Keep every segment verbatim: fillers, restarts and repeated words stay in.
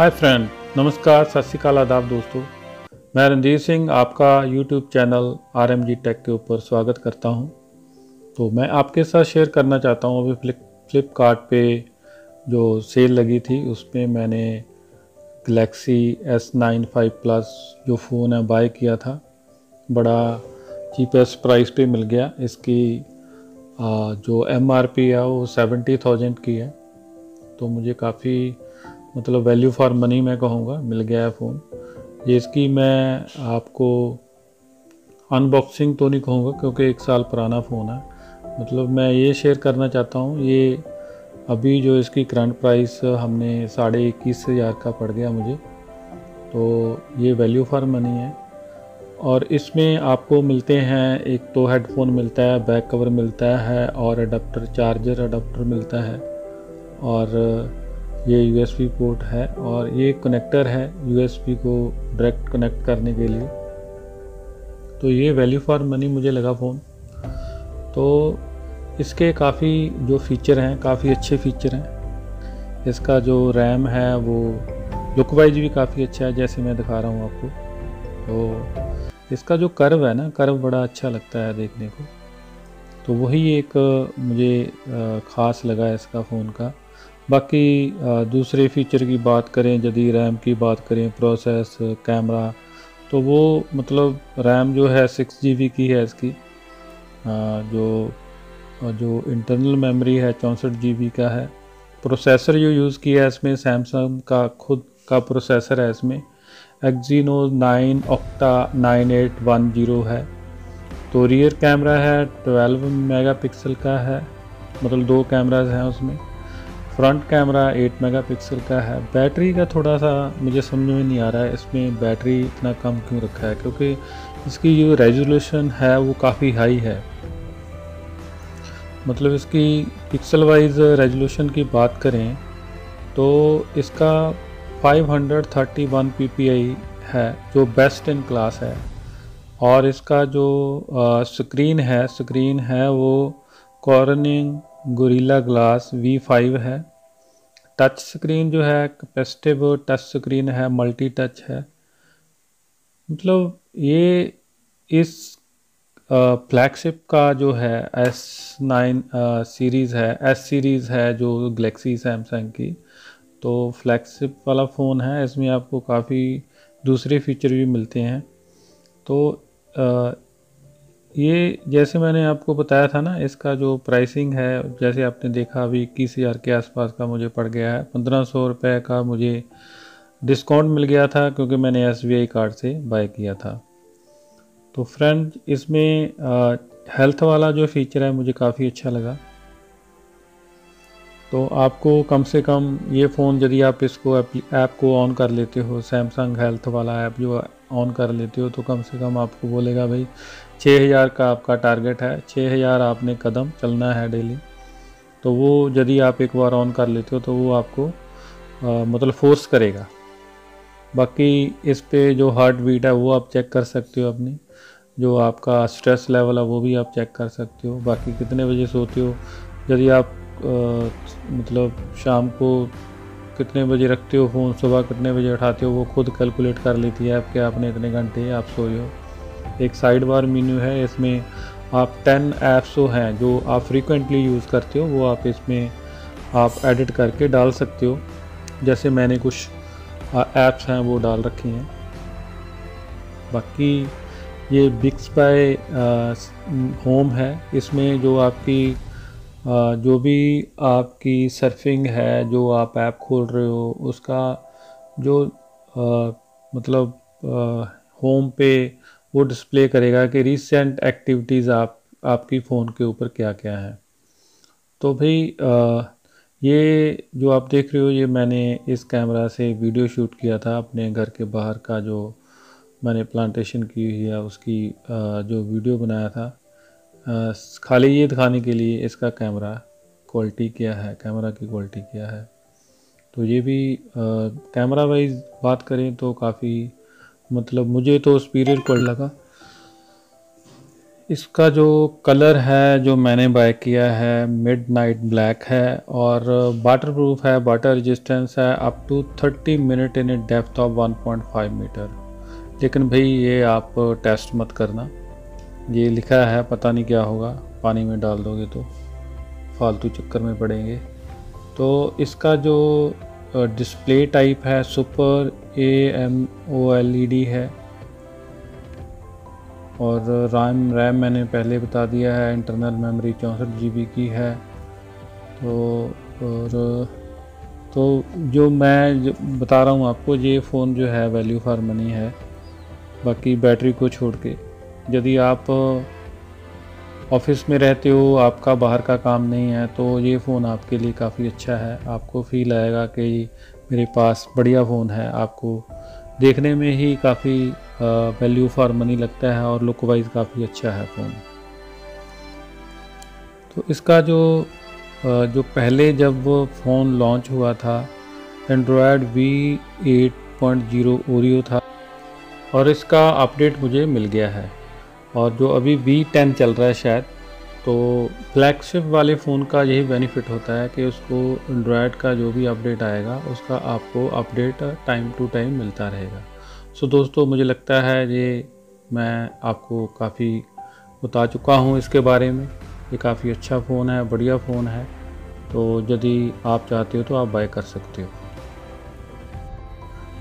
Hi friend, नमस्कार, सत श्री अकाल, आदाब दोस्तों। मैं रणदीप सिंह आपका यूट्यूब चैनल आरएमजी टेक के ऊपर स्वागत करता हूं। तो मैं आपके साथ शेयर करना चाहता हूं, अभी फ्लिप फ्लिपकार्ट पे जो सेल लगी थी उसमें मैंने Galaxy S nine five plus जो फ़ोन है बाय किया था। बड़ा चीपेस्ट प्राइस पे मिल गया। इसकी आ, जो एम आर पी है वो सेवेंटी थाउजेंड की है। तो मुझे काफ़ी मतलब वैल्यू फॉर मनी मैं कहूँगा मिल गया है फ़ोन। जिसकी मैं आपको अनबॉक्सिंग तो नहीं कहूँगा क्योंकि एक साल पुराना फ़ोन है। मतलब मैं ये शेयर करना चाहता हूँ, ये अभी जो इसकी करंट प्राइस हमने साढ़े इक्कीस हज़ार का पड़ गया मुझे, तो ये वैल्यू फॉर मनी है। और इसमें आपको मिलते हैं, एक तो हेडफोन मिलता है, बैक कवर मिलता है और अडाप्टर, चार्जर अडाप्टर मिलता है, और ये यूएसबी पोर्ट है, और ये कनेक्टर है यूएसबी को डायरेक्ट कनेक्ट करने के लिए। तो ये वैल्यू फॉर मनी मुझे लगा फ़ोन। तो इसके काफ़ी जो फीचर हैं, काफ़ी अच्छे फीचर हैं। इसका जो रैम है वो लुक वाइज भी काफ़ी अच्छा है, जैसे मैं दिखा रहा हूँ आपको। तो इसका जो कर्व है ना, कर्व बड़ा अच्छा लगता है देखने को। तो वही एक मुझे ख़ास लगा इसका फ़ोन का। बाकी दूसरे फीचर की बात करें, यदि रैम की बात करें, प्रोसेस, कैमरा, तो वो मतलब रैम जो है सिक्स जी बी की है इसकी। जो जो इंटरनल मेमोरी है चौंसठ जी बी का है। प्रोसेसर जो यूज़ किया है इसमें सैमसंग का खुद का प्रोसेसर है इसमें, Exynos nine octa nine eight one zero है। तो रियर कैमरा है ट्वेल्व मेगा पिक्सल का है, मतलब दो कैमराज हैं उसमें। फ्रंट कैमरा एट मेगापिक्सल का है। बैटरी का थोड़ा सा मुझे समझ में नहीं आ रहा है इसमें, बैटरी इतना कम क्यों रखा है, क्योंकि इसकी जो रेजोल्यूशन है वो काफ़ी हाई है। मतलब इसकी पिक्सल वाइज रेजोल्यूशन की बात करें तो इसका five thirty one P P I है, जो बेस्ट इन क्लास है। और इसका जो आ, स्क्रीन है स्क्रीन है वो Corning Gorilla Glass V five है। टच स्क्रीन जो है कैपेसिटिव टच स्क्रीन है, मल्टी टच है। मतलब ये इस फ्लैगशिप का जो है एस नाइन सीरीज़ है, एस सीरीज़ है जो गलेक्सी सैमसंग की, तो फ्लैगशिप वाला फ़ोन है। इसमें आपको काफ़ी दूसरे फीचर भी मिलते हैं। तो आ, ये जैसे मैंने आपको बताया था ना, इसका जो प्राइसिंग है, जैसे आपने देखा अभी इक्कीस हज़ार के आसपास का मुझे पड़ गया है। पंद्रह सौ रुपये का मुझे डिस्काउंट मिल गया था क्योंकि मैंने एसबीआई कार्ड से बाय किया था। तो फ्रेंड, इसमें आ, हेल्थ वाला जो फीचर है मुझे काफ़ी अच्छा लगा। तो आपको कम से कम ये फ़ोन, यदि आप इसको ऐप को ऑन कर लेते हो, सैमसंग हेल्थ वाला ऐप जो ऑन कर लेते हो, तो कम से कम आपको बोलेगा भाई छः हज़ार का आपका टारगेट है, छः हज़ार आपने कदम चलना है डेली। तो वो यदि आप एक बार ऑन कर लेते हो तो वो आपको आ, मतलब फोर्स करेगा। बाकी इस पे जो हार्ट बीट है वो आप चेक कर सकते हो अपनी, जो आपका स्ट्रेस लेवल है वो भी आप चेक कर सकते हो। बाकी कितने बजे सोते हो, यदि आप आ, मतलब शाम को कितने बजे रखते हो फ़ोन, सुबह कितने बजे उठाते हो, वो खुद कैलकुलेट कर लेती है आपके, आपने इतने घंटे आप सोए हो। एक साइड बार मेन्यू है, इसमें आप टेन ऐप्स हैं जो आप फ्रीक्वेंटली यूज़ करते हो, वो आप इसमें आप एडिट करके डाल सकते हो। जैसे मैंने कुछ ऐप्स हैं वो डाल रखी हैं। बाकी ये बिक्स बाय होम है, इसमें जो आपकी आ, जो भी आपकी सर्फिंग है, जो आप ऐप खोल रहे हो उसका जो आ, मतलब आ, होम पे वो डिस्प्ले करेगा कि रिसेंट एक्टिविटीज़ आप आपकी फ़ोन के ऊपर क्या क्या है। तो भाई आ, ये जो आप देख रहे हो, ये मैंने इस कैमरा से वीडियो शूट किया था अपने घर के बाहर का, जो मैंने प्लांटेशन की हुई है उसकी आ, जो वीडियो बनाया था। आ, खाली ये दिखाने के लिए इसका कैमरा क्वालिटी क्या है, कैमरा की क्वालिटी क्या है। तो ये भी कैमरा वाइज बात करें तो काफ़ी मतलब मुझे तो सुपीरियर लगा। इसका जो कलर है जो मैंने बाय किया है मिडनाइट ब्लैक है और वाटर प्रूफ है, वाटर रेजिस्टेंस है up to thirty minute in a depth of one point five metre. लेकिन भाई ये आप टेस्ट मत करना, ये लिखा है पता नहीं क्या होगा, पानी में डाल दोगे तो फालतू चक्कर में पड़ेंगे। तो इसका जो डिस्प्ले टाइप है super A M O L E D है और रैम रैम मैंने पहले बता दिया है, इंटरनल मेमोरी चौंसठ जी बी की है। तो और तो जो मैं जो बता रहा हूँ आपको, ये फ़ोन जो है वैल्यू फॉर मनी है, बाकी बैटरी को छोड़ के। यदि आप ऑफिस में रहते हो, आपका बाहर का काम नहीं है, तो ये फ़ोन आपके लिए काफ़ी अच्छा है। आपको फील आएगा कि मेरे पास बढ़िया फ़ोन है। आपको देखने में ही काफ़ी वैल्यू फॉर मनी लगता है और लुक वाइज काफ़ी अच्छा है फ़ोन। तो इसका जो जो पहले जब फ़ोन लॉन्च हुआ था Android V eight point zero Oreo था और इसका अपडेट मुझे मिल गया है और जो अभी वी टेन चल रहा है शायद। तो फ्लैगशिप वाले फ़ोन का यही बेनिफिट होता है कि उसको एंड्रॉयड का जो भी अपडेट आएगा उसका आपको अपडेट टाइम टू टाइम मिलता रहेगा। सो दोस्तों, मुझे लगता है ये मैं आपको काफ़ी बता चुका हूँ इसके बारे में। ये काफ़ी अच्छा फ़ोन है, बढ़िया फ़ोन है। तो यदि आप चाहते हो तो आप बाय कर सकते हो।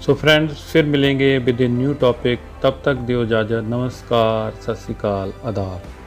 सो फ्रेंड्स, फिर मिलेंगे विद ए न्यू टॉपिक। तब तक दियो इजाज़त। नमस्कार, सत श्री अकाल, आदाब।